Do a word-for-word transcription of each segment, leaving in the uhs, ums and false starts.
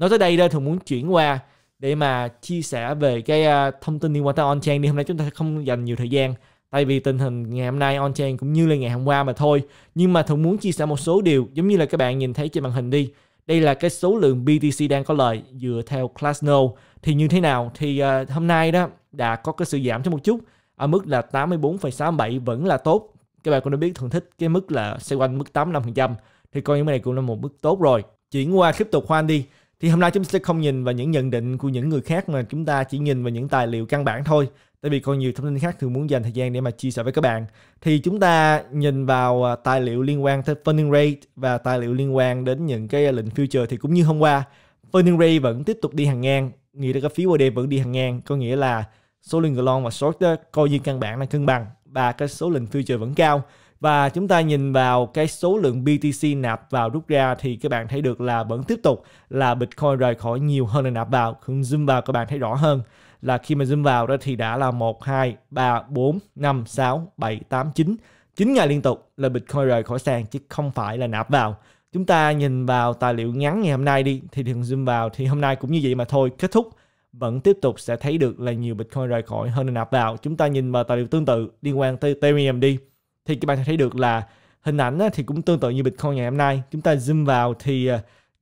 Nói tới đây, đây Thuận muốn chuyển qua để mà chia sẻ về cái thông tin liên quan tới on-chain đi. Hôm nay chúng ta không dành nhiều thời gian, tại vì tình hình ngày hôm nay on-chain cũng như là ngày hôm qua mà thôi. Nhưng mà Thuận muốn chia sẻ một số điều, giống như là các bạn nhìn thấy trên màn hình đi. Đây là cái số lượng bê tê xê đang có lời dựa theo Classno. Thì như thế nào? Thì uh, hôm nay đó đã có cái sự giảm cho một chút, ở mức là tám mươi bốn phẩy sáu mươi bảy vẫn là tốt. Các bạn cũng đã biết Thuận thích cái mức là xoay quanh mức tám mươi lăm phần trăm. Thì coi như cái này cũng là một mức tốt rồi. Chuyển qua crypto khoan đi. Thì hôm nay chúng ta sẽ không nhìn vào những nhận định của những người khác, mà chúng ta chỉ nhìn vào những tài liệu căn bản thôi. Tại vì còn nhiều thông tin khác Thường muốn dành thời gian để mà chia sẻ với các bạn. Thì chúng ta nhìn vào tài liệu liên quan tới funding rate và tài liệu liên quan đến những cái lệnh future. Thì cũng như hôm qua, funding rate vẫn tiếp tục đi hàng ngang, nghĩa là cái phí bê đê vẫn đi hàng ngang, có nghĩa là số lượng long và short đó, coi như căn bản là cân bằng, và cái số lượng future vẫn cao. Và chúng ta nhìn vào cái số lượng bê tê xê nạp vào rút ra thì các bạn thấy được là vẫn tiếp tục là Bitcoin rời khỏi nhiều hơn là nạp vào. Không zoom vào các bạn thấy rõ hơn là khi mà zoom vào đó thì đã là một, hai, ba, bốn, năm, sáu, bảy, tám, chín. chín ngày liên tục là Bitcoin rời khỏi sàn chứ không phải là nạp vào. Chúng ta nhìn vào tài liệu ngắn ngày hôm nay đi, thì thường zoom vào thì hôm nay cũng như vậy mà thôi, kết thúc. Vẫn tiếp tục sẽ thấy được là nhiều Bitcoin rời khỏi hơn là nạp vào. Chúng ta nhìn vào tài liệu tương tự liên quan tới Ethereum đi. Thì các bạn thấy được là hình ảnh thì cũng tương tự như Bitcoin ngày hôm nay. Chúng ta zoom vào thì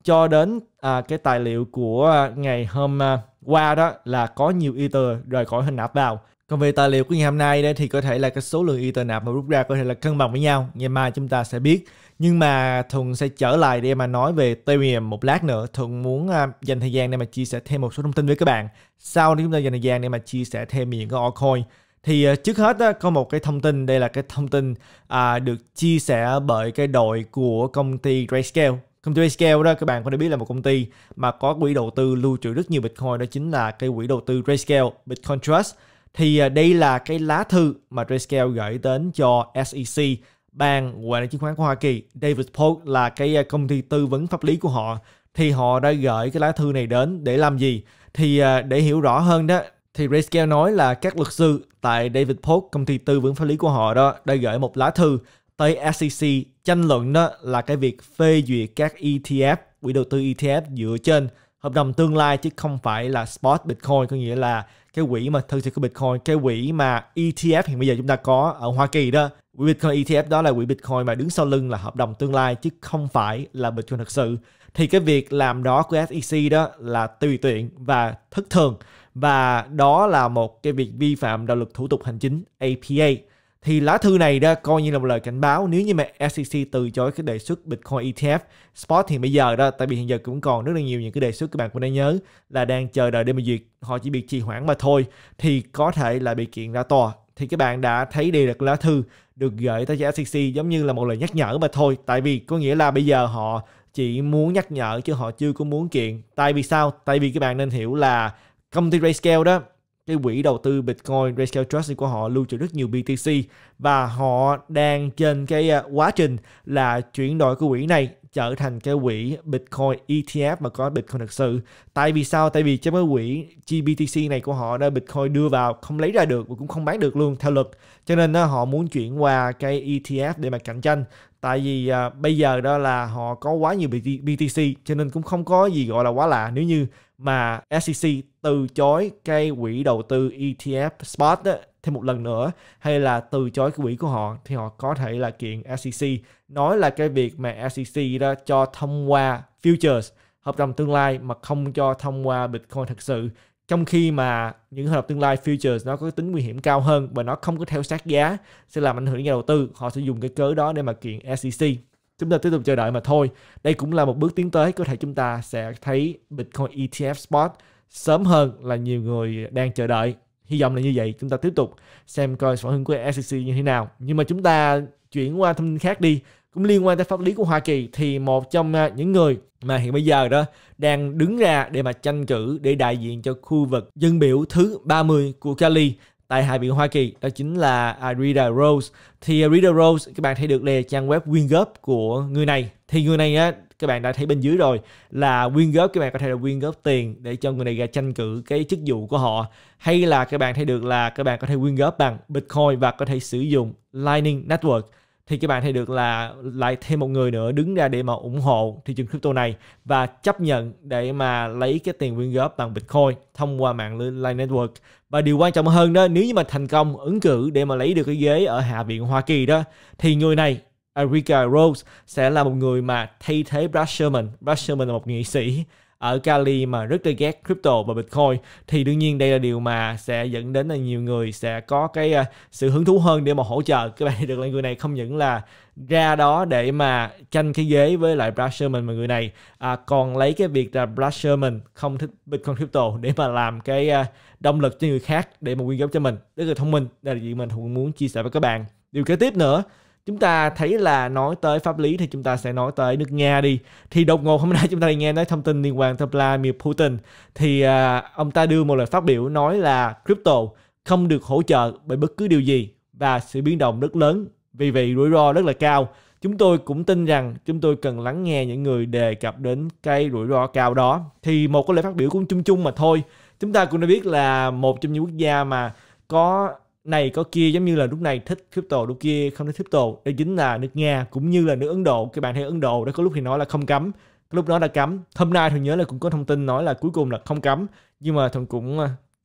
cho đến cái tài liệu của ngày hôm qua đó là có nhiều Ether rời khỏi hình nạp vào. Còn về tài liệu của ngày hôm nay đây thì có thể là cái số lượng Ether nạp và rút ra có thể là cân bằng với nhau. Ngày mai chúng ta sẽ biết. Nhưng mà Thuận sẽ trở lại để mà nói về Ethereum một lát nữa. Thuận muốn dành thời gian để mà chia sẻ thêm một số thông tin với các bạn. Sau đó chúng ta dành thời gian để mà chia sẻ thêm những cái altcoin. Thì trước hết đó, có một cái thông tin, đây là cái thông tin à, được chia sẻ bởi cái đội của công ty Grayscale. Công ty Grayscale đó các bạn có thể biết là một công ty mà có quỹ đầu tư lưu trữ rất nhiều Bitcoin, đó chính là cái quỹ đầu tư Grayscale Bitcoin Trust. Thì à, đây là cái lá thư mà Grayscale gửi đến cho S E C, Ban Quản lý Chứng khoán của Hoa Kỳ. David Polk là cái công ty tư vấn pháp lý của họ. Thì họ đã gửi cái lá thư này đến để làm gì? Thì à, để hiểu rõ hơn đó, thì Grayscale nói là các luật sư tại David Polk, công ty tư vấn pháp lý của họ đó, đã gửi một lá thư tới S E C tranh luận đó là cái việc phê duyệt các E T F, quỹ đầu tư E T F dựa trên hợp đồng tương lai chứ không phải là spot Bitcoin, có nghĩa là cái quỹ mà thực sự của Bitcoin, cái quỹ mà E T F hiện bây giờ chúng ta có ở Hoa Kỳ đó. Quỹ Bitcoin E T F đó là quỹ Bitcoin mà đứng sau lưng là hợp đồng tương lai chứ không phải là Bitcoin thật sự. Thì cái việc làm đó của S E C đó là tùy tiện và thất thường, và đó là một cái việc vi phạm đạo luật thủ tục hành chính A P A. Thì lá thư này đó coi như là một lời cảnh báo, nếu như mà S E C từ chối cái đề xuất Bitcoin E T F spot thì bây giờ đó, tại vì hiện giờ cũng còn rất là nhiều những cái đề xuất, các bạn cũng đã nhớ là đang chờ đợi để mà duyệt, họ chỉ bị trì hoãn mà thôi, thì có thể là bị kiện ra tòa. Thì các bạn đã thấy đây là lá thư được gửi tới cho S E C giống như là một lời nhắc nhở mà thôi, tại vì có nghĩa là bây giờ họ chỉ muốn nhắc nhở chứ họ chưa có muốn kiện. Tại vì sao? Tại vì các bạn nên hiểu là công ty Grayscale đó, cái quỹ đầu tư Bitcoin Grayscale Trust của họ lưu trữ rất nhiều B T C, và họ đang trên cái quá trình là chuyển đổi cái quỹ này trở thành cái quỹ Bitcoin E T F mà có Bitcoin thật sự. Tại vì sao? Tại vì trong cái quỹ G B T C này của họ đã Bitcoin đưa vào không lấy ra được và cũng không bán được luôn theo luật, cho nên đó, họ muốn chuyển qua cái E T F để mà cạnh tranh. Tại vì à, bây giờ đó là họ có quá nhiều B T C, cho nên cũng không có gì gọi là quá lạ nếu như mà S E C từ chối cái quỹ đầu tư E T F spot đó thêm một lần nữa, hay là từ chối cái quỹ của họ, thì họ có thể là kiện S E C, nói là cái việc mà S E C đó cho thông qua futures, hợp đồng tương lai, mà không cho thông qua Bitcoin thật sự, trong khi mà những hợp đồng tương lai futures nó có tính nguy hiểm cao hơn và nó không có theo sát giá sẽ làm ảnh hưởng đến nhà đầu tư. Họ sẽ dùng cái cớ đó để mà kiện S E C. Chúng ta tiếp tục chờ đợi mà thôi. Đây cũng là một bước tiến tới, có thể chúng ta sẽ thấy Bitcoin E T F spot sớm hơn là nhiều người đang chờ đợi. Hy vọng là như vậy. Chúng ta tiếp tục xem coi phản ứng của S E C như thế nào. Nhưng mà chúng ta chuyển qua thông tin khác đi, cũng liên quan tới pháp lý của Hoa Kỳ. Thì một trong những người mà hiện bây giờ đó đang đứng ra để mà tranh cử để đại diện cho khu vực dân biểu thứ ba mươi của Cali tại Hạ viện Hoa Kỳ, đó chính là Aarika Rose. Thì Aarika Rose, các bạn thấy được là trang web WinGov của người này. Thì người này á, các bạn đã thấy bên dưới rồi là WinGov, các bạn có thể là WinGov tiền để cho người này ra tranh cử cái chức vụ của họ, hay là các bạn thấy được là các bạn có thể WinGov bằng Bitcoin và có thể sử dụng Lightning Network. thì các bạn thấy được là lại thêm một người nữa đứng ra để mà ủng hộ thị trường crypto này và chấp nhận để mà lấy cái tiền quyên góp bằng Bitcoin thông qua mạng Line Network. Và điều quan trọng hơn đó, nếu như mà thành công ứng cử để mà lấy được cái ghế ở Hạ viện Hoa Kỳ đó, thì người này Aarika Rose sẽ là một người mà thay thế Brad Sherman. Brad Sherman là một nghị sĩ ở Cali mà rất là ghét crypto và Bitcoin, thì đương nhiên đây là điều mà sẽ dẫn đến là nhiều người sẽ có cái sự hứng thú hơn để mà hỗ trợ. Các bạn thấy được là người này không những là ra đó để mà tranh cái ghế với lại Brad Sherman mà người này à, còn lấy cái việc là Brad Sherman không thích Bitcoin crypto để mà làm cái động lực cho người khác để mà quyên góp cho mình. Rất là thông minh, đây là chuyện mình cũng muốn chia sẻ với các bạn. Điều kế tiếp nữa, chúng ta thấy là nói tới pháp lý thì chúng ta sẽ nói tới nước Nga đi. Thì đột ngột hôm nay chúng ta nghe nói thông tin liên quan tới Vladimir Putin. Thì à, ông ta đưa một lời phát biểu nói là crypto không được hỗ trợ bởi bất cứ điều gì và sự biến động rất lớn, vì vậy rủi ro rất là cao. Chúng tôi cũng tin rằng chúng tôi cần lắng nghe những người đề cập đến cái rủi ro cao đó. Thì một cái lời phát biểu cũng chung chung mà thôi. Chúng ta cũng đã biết là một trong những quốc gia mà có này có kia, giống như là lúc này thích crypto, lúc kia không thích crypto, đây chính là nước Nga cũng như là nước Ấn Độ. Các bạn thấy Ấn Độ đã có lúc thì nói là không cấm, lúc đó đã cấm. Hôm nay Thuận nhớ là cũng có thông tin nói là cuối cùng là không cấm, nhưng mà Thuận cũng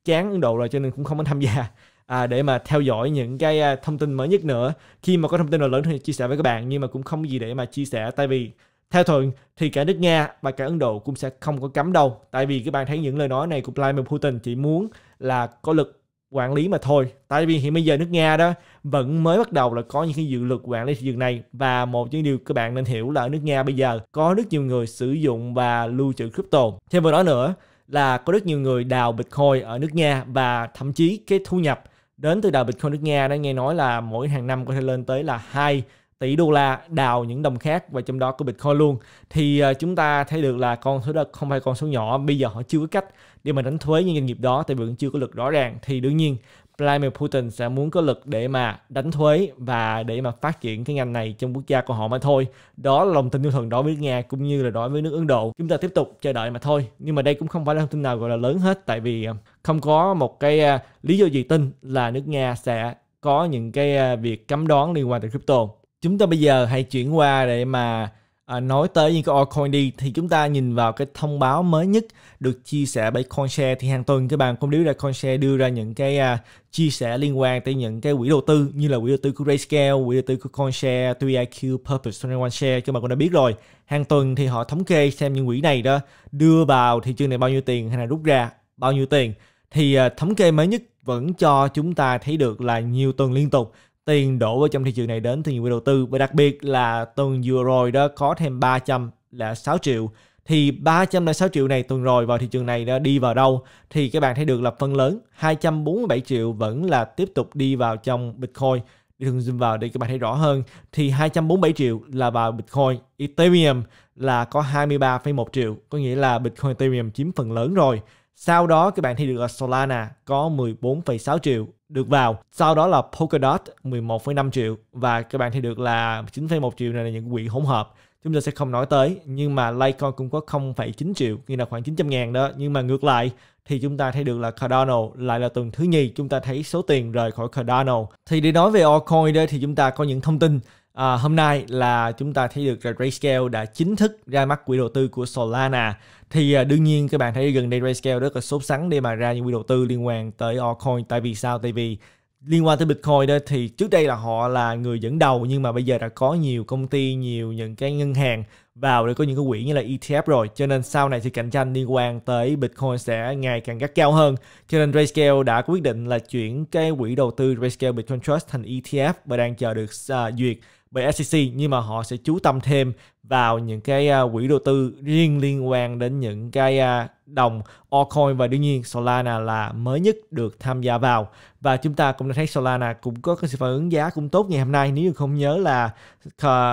chán Ấn Độ rồi cho nên cũng không có tham gia à, để mà theo dõi những cái thông tin mới nhất nữa. Khi mà có thông tin nào lớn thì chia sẻ với các bạn, nhưng mà cũng không gì để mà chia sẻ, tại vì theo Thuận thì cả nước Nga và cả Ấn Độ cũng sẽ không có cấm đâu, tại vì các bạn thấy những lời nói này của Vladimir Putin chỉ muốn là có lực quản lý mà thôi. Tại vì hiện bây giờ nước Nga đó vẫn mới bắt đầu là có những cái dự luật quản lý thị trường này, và một những điều các bạn nên hiểu là ở nước Nga bây giờ có rất nhiều người sử dụng và lưu trữ crypto. Thêm vào đó nữa là có rất nhiều người đào Bitcoin ở nước Nga, và thậm chí cái thu nhập đến từ đào Bitcoin nước Nga đã nghe nói là mỗi hàng năm có thể lên tới là hai tỷ đô la đào những đồng khác, và trong đó có Bitcoin luôn. Thì chúng ta thấy được là con số đó không phải con số nhỏ. Bây giờ họ chưa có cách để mà đánh thuế những doanh nghiệp đó, tại vì vẫn chưa có luật rõ ràng. Thì đương nhiên Vladimir Putin sẽ muốn có lực để mà đánh thuế và để mà phát triển cái ngành này trong quốc gia của họ mà thôi. Đó là lòng tin của Thuận đối với nước Nga cũng như là đối với nước Ấn Độ. Chúng ta tiếp tục chờ đợi mà thôi. Nhưng mà đây cũng không phải là thông tin nào gọi là lớn hết, tại vì không có một cái lý do gì tin là nước Nga sẽ có những cái việc cấm đoán liên quan tới crypto. Chúng ta bây giờ hãy chuyển qua để mà à, nói tới những cái altcoin đi. Thì chúng ta nhìn vào cái thông báo mới nhất được chia sẻ bởi CoinShare. Thì hàng tuần các bạn cũng biết là CoinShare đưa ra những cái à, chia sẻ liên quan tới những cái quỹ đầu tư, như là quỹ đầu tư của Grayscale, quỹ đầu tư của CoinShare, ba i quy, Purpose, hai một share. Các bạn cũng đã biết rồi. Hàng tuần thì họ thống kê xem những quỹ này đó đưa vào thị trường này bao nhiêu tiền hay là rút ra bao nhiêu tiền. Thì à, thống kê mới nhất vẫn cho chúng ta thấy được là nhiều tuần liên tục tiền đổ vào trong thị trường này đến từ nhiều quỹ đầu tư, và đặc biệt là tuần vừa rồi đó có thêm ba trăm lẻ sáu triệu. Thì ba trăm lẻ sáu triệu này tuần rồi vào thị trường này đã đi vào đâu? Thì các bạn thấy được là phần lớn hai trăm bốn mươi bảy triệu vẫn là tiếp tục đi vào trong Bitcoin. Để thường zoom vào để các bạn thấy rõ hơn, thì hai trăm bốn mươi bảy triệu là vào Bitcoin. Ethereum là có hai mươi ba phẩy một triệu, có nghĩa là Bitcoin Ethereum chiếm phần lớn rồi. Sau đó các bạn thấy được là Solana có mười bốn phẩy sáu triệu được vào. Sau đó là Polkadot mười một phẩy năm triệu. Và các bạn thấy được là chín phẩy một triệu này là những quỹ hỗn hợp, chúng ta sẽ không nói tới. Nhưng mà Litecoin cũng có không phẩy chín triệu, như là khoảng chín trăm ngàn đó. Nhưng mà ngược lại thì chúng ta thấy được là Cardano lại là tuần thứ nhì chúng ta thấy số tiền rời khỏi Cardano. Thì để nói về altcoin đây thì chúng ta có những thông tin. À, hôm nay là chúng ta thấy được là Grayscale đã chính thức ra mắt quỹ đầu tư của Solana. Thì à, đương nhiên các bạn thấy gần đây Grayscale rất là sốt sắng để mà ra những quỹ đầu tư liên quan tới altcoin. Tại vì sao? Tại vì liên quan tới Bitcoin đó thì trước đây là họ là người dẫn đầu, nhưng mà bây giờ đã có nhiều công ty, nhiều những cái ngân hàng vào để có những cái quỹ như là e tê ép rồi, cho nên sau này thì cạnh tranh liên quan tới Bitcoin sẽ ngày càng gắt cao hơn. Cho nên Grayscale đã quyết định là chuyển cái quỹ đầu tư Grayscale Bitcoin Trust thành e tê ép và đang chờ được uh, duyệt bởi ét e xê, nhưng mà họ sẽ chú tâm thêm vào những cái quỹ đầu tư riêng liên quan đến những cái đồng altcoin, và đương nhiên Solana là mới nhất được tham gia vào. Và chúng ta cũng đã thấy Solana cũng có cái sự phản ứng giá cũng tốt ngày hôm nay. Nếu như không nhớ là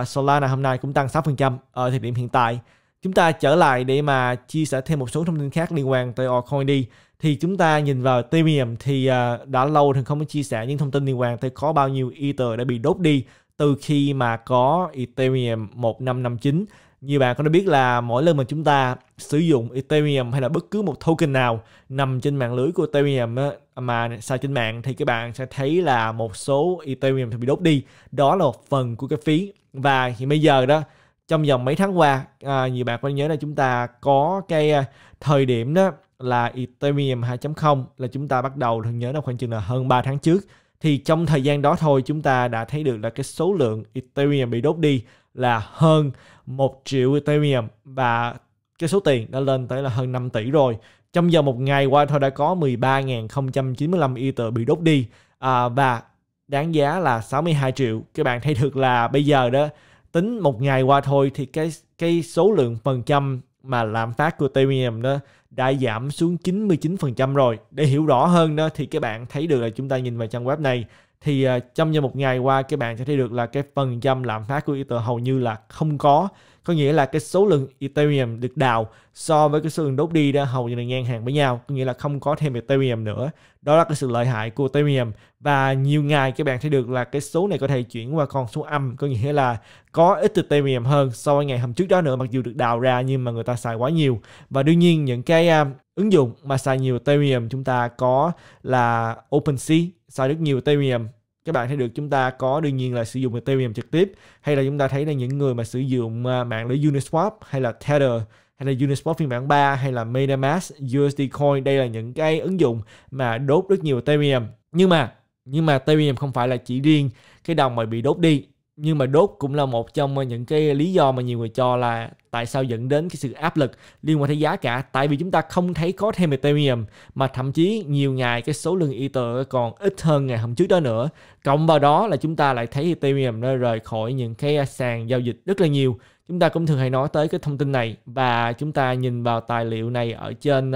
Solana hôm nay cũng tăng sáu phần trăm ở thời điểm hiện tại. Chúng ta trở lại để mà chia sẻ thêm một số thông tin khác liên quan tới altcoin đi. Thì chúng ta nhìn vào Ethereum thì đã lâu thì không có chia sẻ những thông tin liên quan tới có bao nhiêu Ether đã bị đốt đi từ khi mà có Ethereum một năm năm chín Nhiều bạn cũng đã biết là mỗi lần mà chúng ta sử dụng Ethereum hay là bất cứ một token nào nằm trên mạng lưới của Ethereum á, mà xài trên mạng thì các bạn sẽ thấy là một số Ethereum thì bị đốt đi. Đó là một phần của cái phí. Và hiện bây giờ đó, trong vòng mấy tháng qua, à, nhiều bạn có nhớ là chúng ta có cái thời điểm đó là Ethereum hai chấm không là chúng ta bắt đầu, thường nhớ là khoảng chừng là hơn ba tháng trước. Thì trong thời gian đó thôi chúng ta đã thấy được là cái số lượng Ethereum bị đốt đi là hơn một triệu Ethereum và cái số tiền đã lên tới là hơn năm tỷ rồi. Trong vòng một ngày qua thôi đã có mười ba nghìn không trăm chín mươi lăm Ether bị đốt đi à, và đáng giá là sáu mươi hai triệu. Các bạn thấy được là bây giờ đó, tính một ngày qua thôi thì cái cái số lượng phần trăm mà lạm phát của Ethereum đó đã giảm xuống chín mươi chín phần trăm rồi. Để hiểu rõ hơn đó thì các bạn thấy được là chúng ta nhìn vào trang web này thì trong vòng một ngày qua các bạn sẽ thấy được là cái phần trăm lạm phát của Ether hầu như là không có. Có nghĩa là cái số lượng Ethereum được đào so với cái số lượng đốt đi đã hầu như là ngang hàng với nhau. Có nghĩa là không có thêm Ethereum nữa. Đó là cái sự lợi hại của Ethereum. Và nhiều ngày các bạn thấy được là cái số này có thể chuyển qua con số âm. Có nghĩa là có ít Ethereum hơn so với ngày hôm trước đó nữa. Mặc dù được đào ra nhưng mà người ta xài quá nhiều. Và đương nhiên những cái um, ứng dụng mà xài nhiều Ethereum chúng ta có là OpenSea. Xài rất nhiều Ethereum. Các bạn thấy được chúng ta có đương nhiên là sử dụng Ethereum trực tiếp, hay là chúng ta thấy là những người mà sử dụng mạng lưới Uniswap hay là Tether hay là Uniswap phiên bản ba hay là MetaMask, u ét đê Coin. Đây là những cái ứng dụng mà đốt rất nhiều Ethereum. Nhưng mà nhưng mà Ethereum không phải là chỉ riêng cái đồng mà bị đốt đi, nhưng mà đốt cũng là một trong những cái lý do mà nhiều người cho là tại sao dẫn đến cái sự áp lực liên quan tới giá cả. Tại vì chúng ta không thấy có thêm Ethereum, mà thậm chí nhiều ngày cái số lượng Ether còn ít hơn ngày hôm trước đó nữa. Cộng vào đó là chúng ta lại thấy Ethereum nó rời khỏi những cái sàn giao dịch rất là nhiều. Chúng ta cũng thường hay nói tới cái thông tin này. Và chúng ta nhìn vào tài liệu này ở trên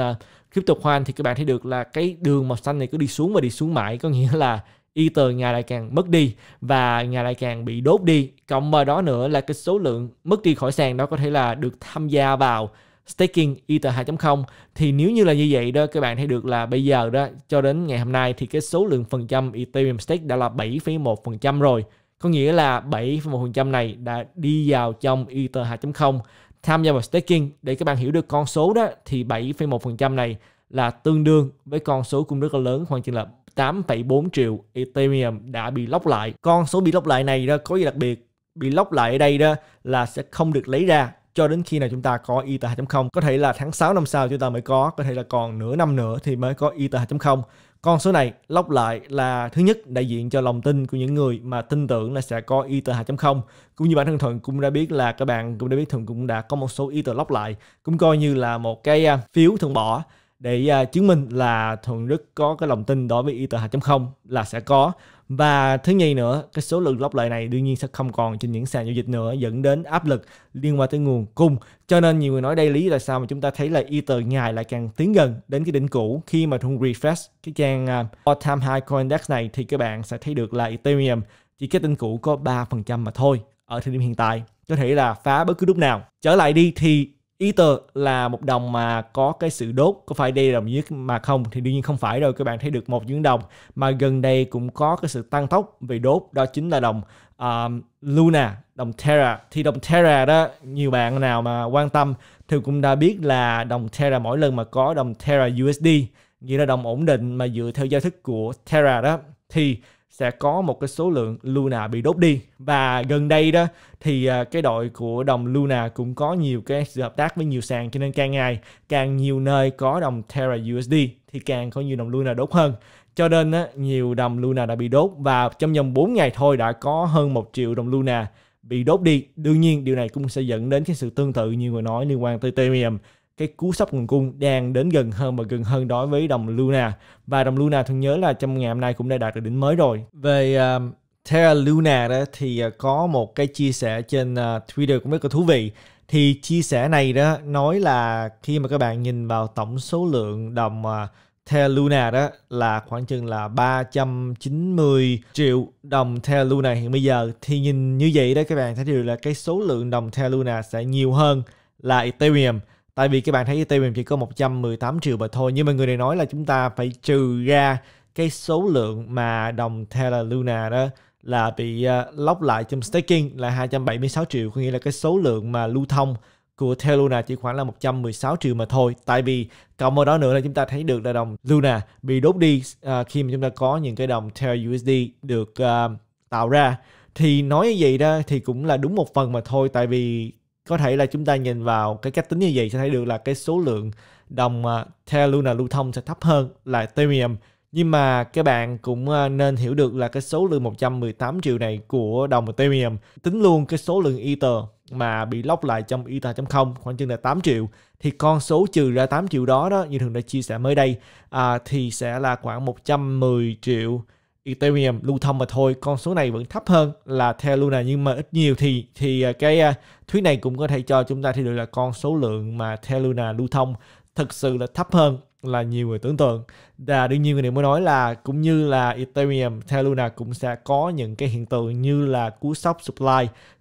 CryptoQuant thì các bạn thấy được là cái đường màu xanh này cứ đi xuống và đi xuống mãi. Có nghĩa là Ether ngày lại càng mất đi và ngày lại càng bị đốt đi. Cộng vào đó nữa là cái số lượng mất đi khỏi sàn đó có thể là được tham gia vào staking Ether hai chấm không. Thì nếu như là như vậy đó, các bạn thấy được là bây giờ đó, cho đến ngày hôm nay thì cái số lượng phần trăm Ethereum stake đã là bảy phẩy một phần trăm rồi. Có nghĩa là bảy phẩy một phần trăm này đã đi vào trong Ether hai chấm không, tham gia vào staking. Để các bạn hiểu được con số đó thì bảy phẩy một phần trăm này là tương đương với con số cũng rất là lớn, khoảng chừng là tám phẩy bốn triệu Ethereum đã bị lock lại. Con số bị lock lại này đó có gì đặc biệt? Bị lock lại ở đây đó là sẽ không được lấy ra cho đến khi nào chúng ta có Ether hai chấm không. Có thể là tháng sáu năm sau chúng ta mới có, có thể là còn nửa năm nữa thì mới có Ether hai chấm không. Con số này lock lại là thứ nhất đại diện cho lòng tin của những người mà tin tưởng là sẽ có Ether hai chấm không. Cũng như bản thân Thuận cũng đã biết là các bạn cũng đã biết Thuận cũng đã có một số Ether lock lại, cũng coi như là một cái phiếu Thuận bỏ để uh, chứng minh là Thuận rất có cái lòng tin đối với Ether hai chấm không là sẽ có. Và thứ nhì nữa, cái số lượng lock lại này đương nhiên sẽ không còn trên những sàn giao dịch nữa, dẫn đến áp lực liên quan tới nguồn cung. Cho nên nhiều người nói đây lý là sao mà chúng ta thấy là Ether ngày lại càng tiến gần đến cái đỉnh cũ. Khi mà Thuận refresh cái trang uh, All Time High Coindex này thì các bạn sẽ thấy được là Ethereum chỉ cái đỉnh cũ có ba phần trăm mà thôi ở thời điểm hiện tại, có thể là phá bất cứ lúc nào. Trở lại đi thì Ether là một đồng mà có cái sự đốt, có phải đây là đồng nhất mà không? Thì đương nhiên không phải rồi. Các bạn thấy được một những đồng mà gần đây cũng có cái sự tăng tốc về đốt, đó chính là đồng uh, Luna, đồng Terra. Thì đồng Terra đó, nhiều bạn nào mà quan tâm thì cũng đã biết là đồng Terra mỗi lần mà có đồng Terra u ét đê, nghĩa là đồng ổn định mà dựa theo giao thức của Terra đó, thì sẽ có một cái số lượng Luna bị đốt đi. Và gần đây đó thì cái đội của đồng Luna cũng có nhiều cái sự hợp tác với nhiều sàn, cho nên càng ngày càng nhiều nơi có đồng Terra u ét đê thì càng có nhiều đồng Luna đốt hơn. Cho nên đó, nhiều đồng Luna đã bị đốt và trong vòng bốn ngày thôi đã có hơn một triệu đồng Luna bị đốt đi. Đương nhiên điều này cũng sẽ dẫn đến cái sự tương tự nhiều người nói liên quan tới Ethereum. Cái cú sốc nguồn cung đang đến gần hơn và gần hơn đối với đồng Luna. Và đồng Luna thường nhớ là trong ngày hôm nay cũng đã đạt được đỉnh mới rồi. Về uh, Terra Luna đó thì uh, có một cái chia sẻ trên uh, Twitter cũng rất là thú vị. Thì chia sẻ này đó nói là khi mà các bạn nhìn vào tổng số lượng đồng uh, Terra Luna đó là khoảng chừng là ba trăm chín mươi triệu đồng Terra Luna hiện bây giờ. Thì nhìn như vậy đó các bạn thấy được là cái số lượng đồng Terra Luna sẽ nhiều hơn là Ethereum. Tại vì các bạn thấy Ethereum chỉ có một trăm mười tám triệu mà thôi. Nhưng mà người này nói là chúng ta phải trừ ra cái số lượng mà đồng Terra Luna đó là bị lóc lại trong staking là hai trăm bảy mươi sáu triệu, có nghĩa là cái số lượng mà lưu thông của theo Luna chỉ khoảng là một trăm mười sáu triệu mà thôi. Tại vì cộng vào đó nữa là chúng ta thấy được là đồng Luna bị đốt đi à, khi mà chúng ta có những cái đồng Terra u ét đê được à, tạo ra. Thì nói như vậy đó thì cũng là đúng một phần mà thôi. Tại vì có thể là chúng ta nhìn vào cái cách tính như vậy sẽ thấy được là cái số lượng đồng à, Terra Luna lưu thông sẽ thấp hơn là Ethereum. Nhưng mà các bạn cũng nên hiểu được là cái số lượng một trăm mười tám triệu này của đồng Ethereum, tính luôn cái số lượng Ether mà bị lock lại trong Ether chấm không khoảng chừng là tám triệu, thì con số trừ ra tám triệu đó đó như Thường đã chia sẻ mới đây à, thì sẽ là khoảng một trăm mười triệu Ethereum lưu thông mà thôi. Con số này vẫn thấp hơn là Terra Luna, nhưng mà ít nhiều thì thì cái thuyết này cũng có thể cho chúng ta thấy được là con số lượng mà Terra Luna lưu thông thực sự là thấp hơn là nhiều người tưởng tượng. Và đương nhiên người này mới nói là cũng như là Ethereum, Terra Luna cũng sẽ có những cái hiện tượng như là cú sốc supply,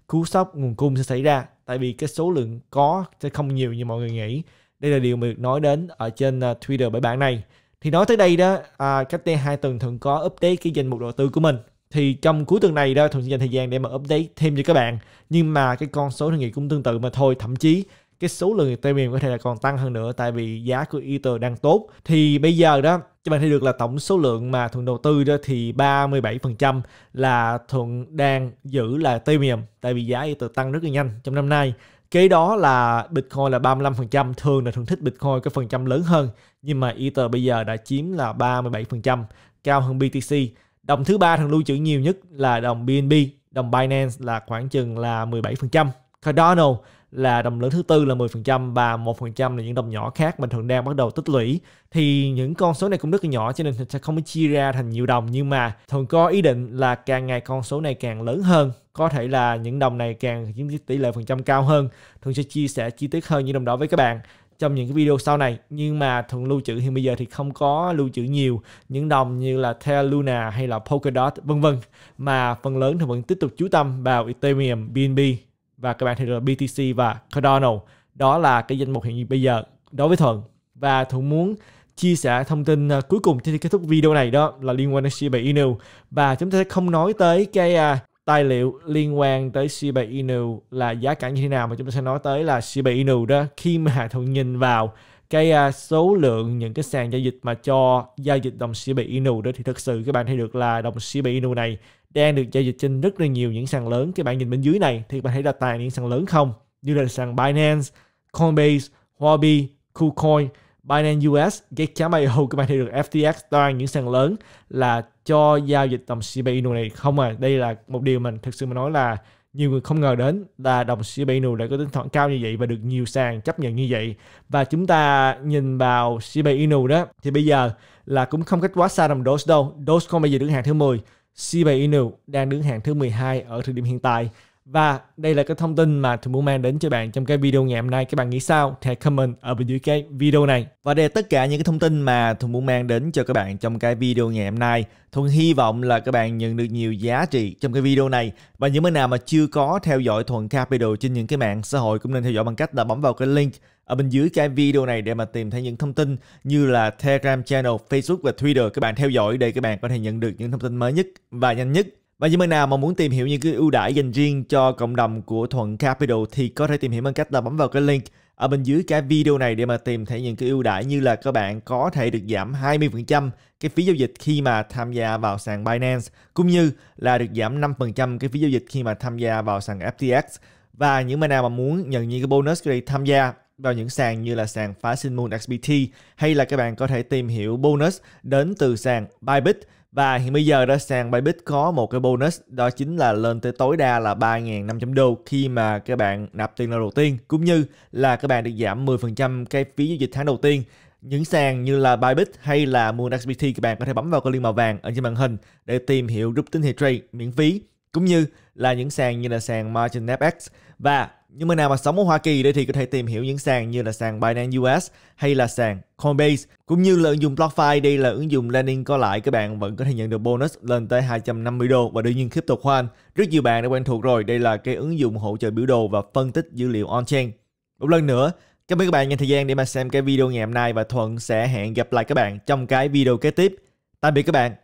cú sốc nguồn cung sẽ xảy ra. Tại vì cái số lượng có sẽ không nhiều như mọi người nghĩ. Đây là điều mà được nói đến ở trên Twitter bởi bạn này. Thì nói tới đây đó, à, cách đây hai tuần Thường có update cái danh mục đầu tư của mình. Thì trong cuối tuần này đó, Thường sẽ dành thời gian để mà update thêm cho các bạn. Nhưng mà cái con số Thường nghĩ cũng tương tự mà thôi, thậm chí cái số lượng Ethereum có thể là còn tăng hơn nữa, tại vì giá của Ether đang tốt. Thì bây giờ đó các bạn thấy được là tổng số lượng mà Thuận đầu tư đó thì ba mươi bảy phần trăm là Thuận đang giữ là Ethereum, tại vì giá Ether tăng rất là nhanh trong năm nay. Kế đó là Bitcoin là ba mươi lăm phần trăm, thường là Thuận thích Bitcoin cái phần trăm lớn hơn, nhưng mà Ether bây giờ đã chiếm là ba mươi bảy phần trăm, cao hơn bê tê xê. Đồng thứ ba Thuận lưu trữ nhiều nhất là đồng bê en bê, đồng Binance là khoảng chừng là mười bảy phần trăm. Cardano là đồng lớn thứ tư là mười phần trăm và một phần trăm là những đồng nhỏ khác mình Thường đang bắt đầu tích lũy. Thì những con số này cũng rất là nhỏ cho nên sẽ không chia ra thành nhiều đồng, nhưng mà Thường có ý định là càng ngày con số này càng lớn hơn, có thể là những đồng này càng chiếm tỷ lệ phần trăm cao hơn. Thường sẽ chia sẻ chi tiết hơn những đồng đó với các bạn trong những cái video sau này. Nhưng mà Thường lưu trữ hiện bây giờ thì không có lưu trữ nhiều những đồng như là Terra Luna hay là Polkadot vân vân, mà phần lớn thì vẫn tiếp tục chú tâm vào Ethereum, bê en bê và các bạn thấy là bê tê xê và Cardano. Đó là cái danh mục hiện như bây giờ đối với Thuận. Và Thuận muốn chia sẻ thông tin cuối cùng trên kết thúc video này đó là liên quan đến Shiba Inu. Và chúng ta sẽ không nói tới cái tài liệu liên quan tới Shiba Inu là giá cả như thế nào, mà chúng ta sẽ nói tới là Shiba Inu đó, khi mà Thuận nhìn vào cái số lượng những cái sàn giao dịch mà cho giao dịch đồng Shiba Inu đó, thì thực sự các bạn thấy được là đồng Shiba Inu này đang được giao dịch trên rất là nhiều những sàn lớn. Các bạn nhìn bên dưới này thì các bạn thấy là toàn những sàn lớn không, như là sàn Binance, Coinbase, Huobi, KuCoin, Binance u ét, Gate chấm i o. Các bạn thấy được ép tê ix, toàn những sàn lớn là cho giao dịch đồng Shiba Inu này không à. Đây là một điều mình thực sự mà nói là nhiều người không ngờ đến, là đồng Shiba Inu lại có tính thuận cao như vậy và được nhiều sàn chấp nhận như vậy. Và chúng ta nhìn vào Shiba Inu đó thì bây giờ là cũng không cách quá xa đồng Doge đâu. Dogecoin bây giờ đứng hạng thứ mười, Shiba Inu đang đứng hạng thứ mười hai ở thời điểm hiện tại. Và đây là cái thông tin mà tôi muốn mang đến cho bạn trong cái video ngày hôm nay. Các bạn nghĩ sao? Hãy comment ở bên dưới cái video này. Và đây là tất cả những cái thông tin mà tôi muốn mang đến cho các bạn trong cái video ngày hôm nay. Thuận hy vọng là các bạn nhận được nhiều giá trị trong cái video này. Và những bạn nào mà chưa có theo dõi Thuận Capital trên những cái mạng xã hội cũng nên theo dõi bằng cách là bấm vào cái link ở bên dưới cái video này để mà tìm thấy những thông tin như là Telegram channel, Facebook và Twitter. Các bạn theo dõi để các bạn có thể nhận được những thông tin mới nhất và nhanh nhất. Và những bạn nào mà muốn tìm hiểu những cái ưu đãi dành riêng cho cộng đồng của Thuận Capital thì có thể tìm hiểu bằng cách là bấm vào cái link ở bên dưới cái video này để mà tìm thấy những cái ưu đãi, như là các bạn có thể được giảm hai mươi phần trăm cái phí giao dịch khi mà tham gia vào sàn Binance, cũng như là được giảm năm phần trăm cái phí giao dịch khi mà tham gia vào sàn ép tê ix. Và những bạn nào mà muốn nhận những cái bonus để tham gia vào những sàn như là sàn phá sinh Moon ích bê tê, hay là các bạn có thể tìm hiểu bonus đến từ sàn Bybit. Và hiện bây giờ đó, sàn Bybit có một cái bonus, đó chính là lên tới tối đa là ba nghìn năm trăm đô khi mà các bạn nạp tiền lần đầu tiên, cũng như là các bạn được giảm mười phần trăm cái phí giao dịch tháng đầu tiên. Những sàn như là Bybit hay là Moon ích bê tê, các bạn có thể bấm vào cái liên màu vàng ở trên màn hình để tìm hiểu group tín hiệu trade miễn phí, cũng như là những sàn như là sàn Margin ép ích. Và những người nào mà sống ở Hoa Kỳ đây thì có thể tìm hiểu những sàn như là sàn Binance u ét hay là sàn Coinbase, cũng như là ứng dụng BlockFi. Đây là ứng dụng lending có lãi, các bạn vẫn có thể nhận được bonus lên tới hai trăm năm mươi đô. Và đương nhiên Crypto Coin rất nhiều bạn đã quen thuộc rồi, đây là cái ứng dụng hỗ trợ biểu đồ và phân tích dữ liệu on-chain. Một lần nữa cảm ơn các bạn dành thời gian để mà xem cái video ngày hôm nay, và Thuận sẽ hẹn gặp lại các bạn trong cái video kế tiếp. Tạm biệt các bạn.